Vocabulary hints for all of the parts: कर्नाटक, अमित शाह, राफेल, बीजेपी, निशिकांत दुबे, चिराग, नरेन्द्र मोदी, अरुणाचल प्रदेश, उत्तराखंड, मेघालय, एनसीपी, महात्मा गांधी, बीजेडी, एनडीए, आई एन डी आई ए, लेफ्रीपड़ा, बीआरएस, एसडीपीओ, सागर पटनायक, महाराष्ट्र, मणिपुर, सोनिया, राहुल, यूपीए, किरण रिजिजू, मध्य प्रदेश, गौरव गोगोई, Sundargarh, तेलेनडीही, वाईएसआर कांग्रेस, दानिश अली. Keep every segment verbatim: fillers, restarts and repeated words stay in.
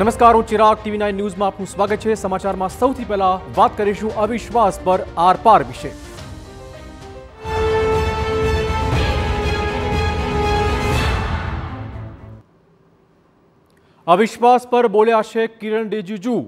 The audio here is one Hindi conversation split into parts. नमस्कार हूँ चिराग, टीवी नौ न्यूज़ में आपनु स्वागत है। समाचार में सौथी पहला बात करीशु अविश्वास पर आरपार विषय। अविश्वास पर बोल्या छे किरण रिजिजू,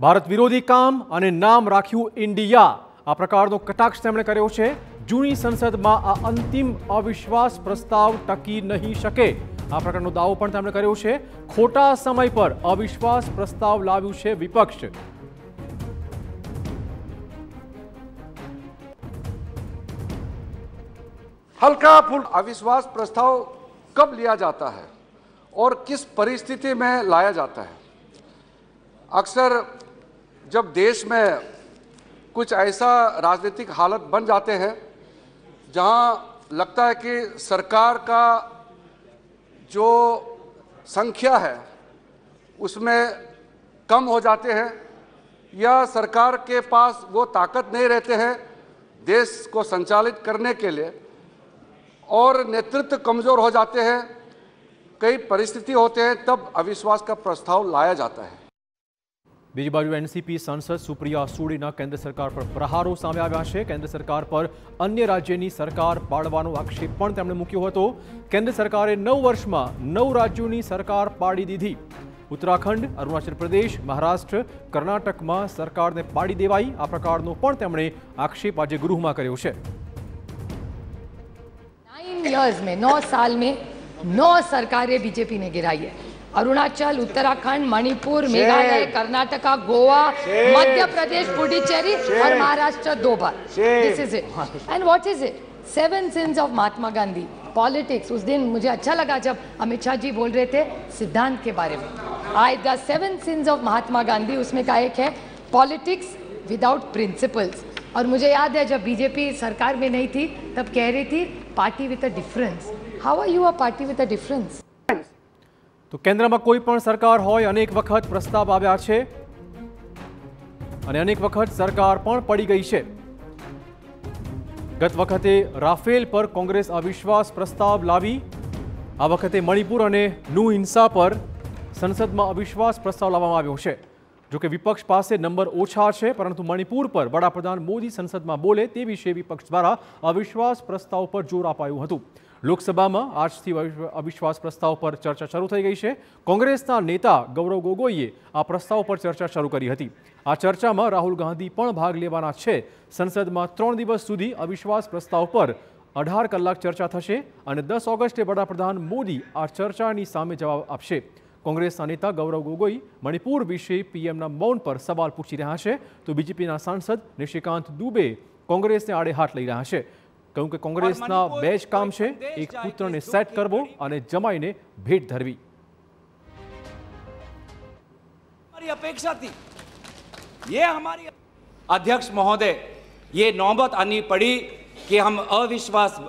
भारत विरोधी काम अने नाम राख्यु इंडिया। आ प्रकारनो कटाक्ष तेमणे कर्यो छे। जूनी संसद में आ अंतिम अविश्वास प्रस्ताव टकी नहीं शके। आ प्रकारनो दावो पण तेमणे कर्यो छे। खोटा समय पर अविश्वास प्रस्ताव लाव्यु छे विपक्ष। हल्का फुल्का अविश्वास प्रस्ताव कब लिया जाता है और किस परिस्थिति में लाया जाता है? अक्सर जब देश में कुछ ऐसा राजनीतिक हालत बन जाते हैं जहाँ लगता है कि सरकार का जो संख्या है उसमें कम हो जाते हैं या सरकार के पास वो ताकत नहीं रहते हैं देश को संचालित करने के लिए और नेतृत्व कमज़ोर हो जाते हैं, कई परिस्थिति होते हैं, तब अविश्वास का प्रस्ताव लाया जाता है। बीजी बाजू एनसीपी सांसद सुप्रिया सुडे केन्द्र सरकार पर प्रहारों सामे आव्या छे। केन्द्र सरकार पर अन्य राज्यनी सरकार पाडवानो आक्षेप पण तेमणे मूक्यो हतो। केन्द्र सरकारे नौ वर्ष में नौ राज्योनी सरकार पाड़ी दीधी। उत्तराखंड, अरुणाचल प्रदेश, महाराष्ट्र, कर्नाटक में सरकार ने पाड़ी देवाई। आ प्रकारनो पण तेमणे आक्षेप आज गृह में कर्यो छे। नाइन इयर्स में, नौ साल में नौ सरकारें बीजेपी ने गिराई है। अरुणाचल, उत्तराखंड, मणिपुर, मेघालय, कर्नाटक, गोवा, मध्य प्रदेश, पुडुचेरी और महाराष्ट्र दो बार। This is it. And what is it? Seven sins of महात्मा गांधी politics. उस दिन मुझे अच्छा लगा जब अमित शाह जी बोल रहे थे सिद्धांत के बारे में। I the seven sins of महात्मा गांधी, उसमें का एक है पॉलिटिक्स विदाउट प्रिंसिपल्स। और मुझे याद है जब बीजेपी सरकार में नहीं थी तब कह रही थी party with a difference. How are you a party with a difference? तो केन्द्र में कोईपण सरकार होय अनेक वखत प्रस्ताव आव्या छे अने अनेक वखत सरकार पण पड़ी गई है। गत वखते राफेल पर कांग्रेस अविश्वास प्रस्ताव लावी। आ वखते मणिपुर अने नू हिंसा पर संसद में अविश्वास प्रस्ताव लाववामां आव्यो छे। जो कि विपक्ष पास नंबर ओछा है, परंतु मणिपुर पर वडाप्रधान मोदी संसद में बोले ते विषे विपक्ष द्वारा अविश्वास प्रस्ताव पर जोर अपायुं हतुं। लोकसभा में आज थी अविश्वास प्रस्ताव पर चर्चा शुरू थी गई है। कांग्रेस नेता गौरव गोगोई आ प्रस्ताव पर चर्चा शुरू करी हती। आ चर्चा में राहुल गांधी पण भाग लेवाना छे। संसद में त्रण दिवस सुधी अविश्वास प्रस्ताव पर अठार कलाक चर्चा थशे अने दस ऑगस्टे वडाप्रधान मोदी आ चर्चानी सामे जवाब आपशे। कांग्रेस नेता गौरव गोगोई मणिपुर विषे पीएमना मौन पर सवाल पूछी रहा है, तो बीजेपीना सांसद निशिकांत दुबे कांग्रेसने आड़े हाथ लई रहा है। कहूं कि कांग्रेसना बे ज काम छे, एक पुत्रने सेट करवो अने जमाईने भेट धरवी। हमारी अपेक्षा थी, ये हमारी अध्यक्ष महोदय, ये नौबत आनी पड़ी कि हम अविश्वास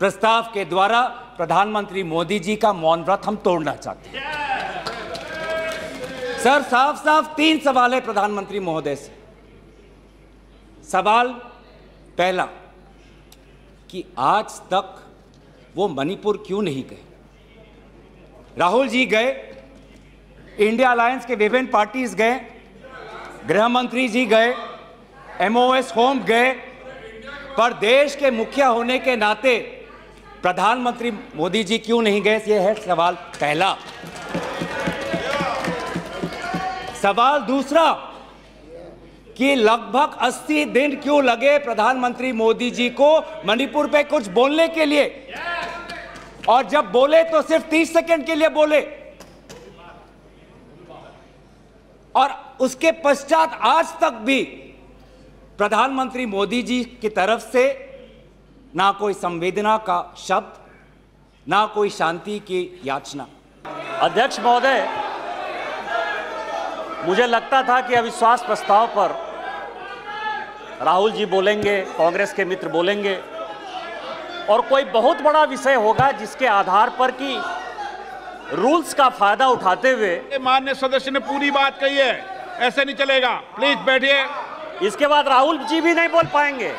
प्रस्ताव के द्वारा प्रधानमंत्री मोदी जी का मौन व्रत हम तोड़ना चाहते हैं। सर, साफ साफ तीन सवाल है प्रधानमंत्री महोदय से। सवाल पहला कि आज तक वो मणिपुर क्यों नहीं गए? राहुल जी गए, इंडिया अलायंस के विभिन्न पार्टीज गए, गृह मंत्री जी गए, एमओएस होम गए, पर देश के मुखिया होने के नाते प्रधानमंत्री मोदी जी क्यों नहीं गए? ये है सवाल पहला। सवाल दूसरा कि लगभग अस्सी दिन क्यों लगे प्रधानमंत्री मोदी जी को मणिपुर पे कुछ बोलने के लिए? और जब बोले तो सिर्फ तीस सेकंड के लिए बोले। और उसके पश्चात आज तक भी प्रधानमंत्री मोदी जी की तरफ से ना कोई संवेदना का शब्द, ना कोई शांति की याचना। अध्यक्ष महोदय, मुझे लगता था कि अविश्वास प्रस्ताव पर राहुल जी बोलेंगे, कांग्रेस के मित्र बोलेंगे और कोई बहुत बड़ा विषय होगा जिसके आधार पर कि रूल्स का फायदा उठाते हुए। माननीय सदस्य ने पूरी बात कही है, ऐसे नहीं चलेगा, प्लीज बैठिए। इसके बाद राहुल जी भी नहीं बोल पाएंगे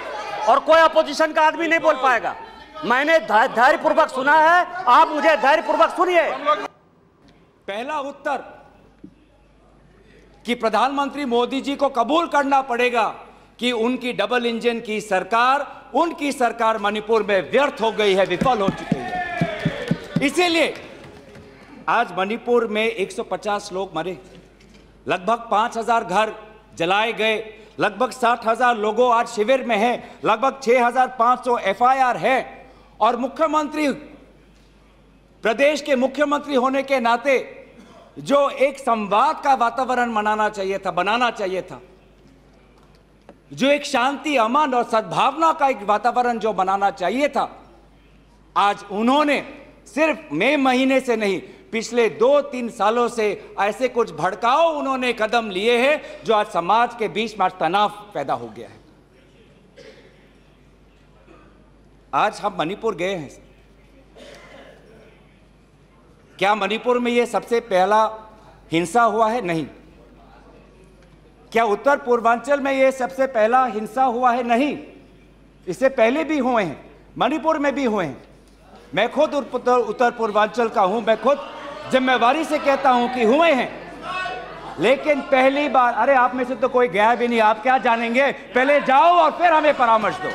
और कोई अपोजिशन का आदमी नहीं बोल पाएगा। मैंने धैर्यपूर्वक सुना है, आप मुझे धैर्यपूर्वक सुनिए। पहला उत्तर कि प्रधानमंत्री मोदी जी को कबूल करना पड़ेगा कि उनकी डबल इंजन की सरकार, उनकी सरकार मणिपुर में व्यर्थ हो गई है, विफल हो चुकी है। इसीलिए आज मणिपुर में एक सौ पचास लोग मरे, लगभग पाँच हज़ार घर जलाए गए, लगभग साठ हज़ार लोगों आज शिविर में हैं, लगभग छह हज़ार पाँच सौ एफ आई आर है। और मुख्यमंत्री, प्रदेश के मुख्यमंत्री होने के नाते जो एक संवाद का वातावरण मनाना चाहिए था, बनाना चाहिए था, जो एक शांति, अमन और सद्भावना का एक वातावरण जो बनाना चाहिए था, आज उन्होंने सिर्फ मई महीने से नहीं, पिछले दो तीन सालों से ऐसे कुछ भड़काऊ उन्होंने कदम लिए हैं जो आज समाज के बीच में तनाव पैदा हो गया है। आज हम मणिपुर गए हैं, क्या मणिपुर में यह सबसे पहला हिंसा हुआ है? नहीं। क्या उत्तर पूर्वांचल में यह सबसे पहला हिंसा हुआ है? नहीं। इससे पहले भी हुए हैं, मणिपुर में भी हुए हैं। मैं खुद उत्तर पूर्वांचल का हूं, मैं खुद जिम्मेवारी से कहता हूं कि हुए हैं, लेकिन पहली बार, अरे आप में से तो कोई गया भी नहीं, आप क्या जानेंगे, पहले जाओ और फिर हमें परामर्श दो,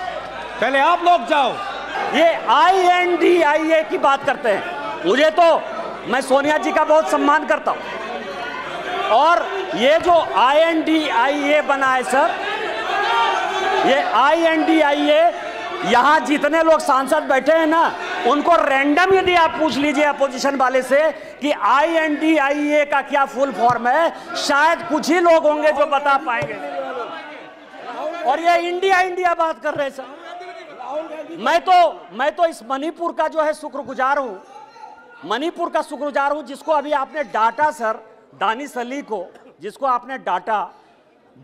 पहले आप लोग जाओ। ये आई एन डी आई ए की बात करते हैं, मुझे तो, मैं सोनिया जी का बहुत सम्मान करता हूं, और ये जो आई एन डी आई ए बना है सर, ये आई एन डी आई ए, यहाँ जितने लोग सांसद बैठे हैं ना, उनको रैंडम यदि आप पूछ लीजिए अपोजिशन वाले से कि आई एन डी आई ए का क्या फुल फॉर्म है, शायद कुछ ही लोग होंगे जो बता पाएंगे। और ये इंडिया इंडिया बात कर रहे हैं सर। मैं तो मैं तो इस मणिपुर का जो है शुक्रगुजार हूँ, मणिपुर का शुक्रगुजार हूँ, जिसको अभी आपने डाटा सर, दानिश अली को जिसको आपने डाटा,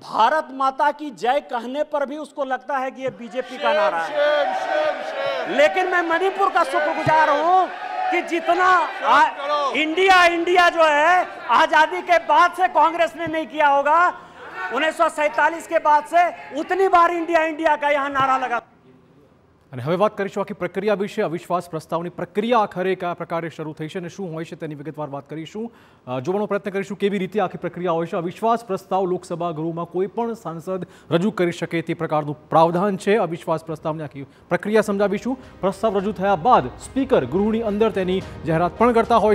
भारत माता की जय कहने पर भी उसको लगता है कि ये बीजेपी का नारा है। Shame, shame, shame. लेकिन मैं मणिपुर का शुक्रगुजार हूं कि जितना आ, इंडिया इंडिया जो है आजादी के बाद से कांग्रेस ने नहीं किया होगा, उन्नीस सौ सैतालीस के बाद से उतनी बार इंडिया इंडिया का यहाँ नारा लगा। हमें बात करीश आखी प्रक्रिया विषय, अविश्वास प्रस्ताव प्रक्रिया आखिर क्या प्रकार शरू थी है, शू हो विगतवार बात करूँ, जो प्रयत्न करूँ के रीते आखी प्रक्रिया हो। अविश्वास प्रस्ताव लोकसभा गृह में कोईपण सांसद रजू कर सके प्रकार प्रावधान है। अविश्वास प्रस्ताव ने आखी प्रक्रिया समझाशू, प्रस्ताव रजू थे बाद स्पीकर गृहनी अंदर जाहरात करता हो,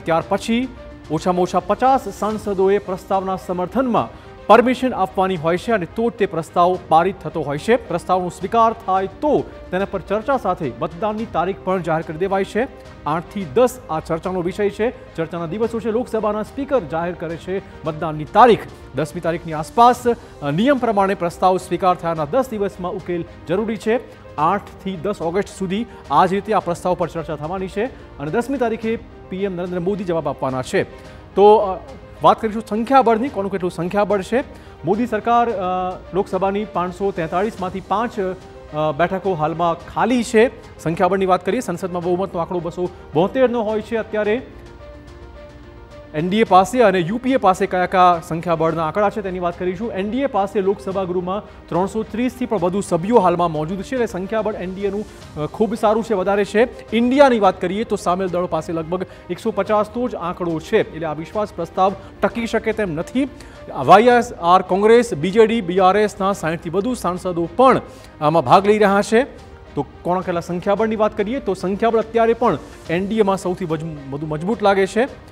त्यार पछी ओछा में ओछा पचास सांसदों प्रस्तावना समर्थन में परमिशन आपवानी होय छे अने तो ते प्रस्ताव पारित थतो होय छे। प्रस्तावनो स्वीकार थाय तो तेना पर चर्चा साथे मतदाननी तारीख पण जाहेर करी देवाय छे। आठ थी दस आ चर्चानो विषय छे, चर्चाना दिवसो छे। लोकसभाना स्पीकर जाहेर करे छे मतदाननी तारीख, दसमी तारीखनी आसपास नियम प्रमाणे प्रस्ताव स्वीकार थयाना दस दिवसमां उकेल जरूरी छे। आठ थी दस ऑगस्ट सुधी आज रीते आ प्रस्ताव पर चर्चा थवानी छे अने दसमी तारीखे पीएम नरेन्द्र मोदी जवाब आपवाना छे। तो बात करीशुं संख्याबळनी, कोनु केटलुं संख्याबळ छे। मोदी सरकार लोकसभानी पांच सौ तैंतालीस मांथी पांच बैठको हालमां खाली छे। संख्याबळनी बात करीए, संसदमां बहुमतनो आंकड़ो बसो बोतेर नो होय छे। अत्यारे एनडीए पासे अने यूपीए पासे क्या क्या संख्याबळना आंकड़ा छे तेनी वात करीशुं। एनडीए पासे लोकसभा गृहमां त्रण सौ तीस थी पण वधु सभ्यो हालमां मौजूद छे। संख्याबळ एनडीएनुं खूब सारूं छे, वधारे छे। इंडियानी वात करीए तो सामेल दळो पासे लगभग एक सौ पचास तो ज आंकड़ो छे, एटले आ विश्वास प्रस्ताव टकी शके तेम नथी। वाईएसआर कांग्रेस, बीजेडी, बीआरएसना साठ थी वधु सांसदो पण आमां भाग लई रह्या छे। तो कोणा केला संख्याबळनी वात करीए तो संख्याबळ अत्यारे पण एनडीए मां सौथी मजबूत लागे छे।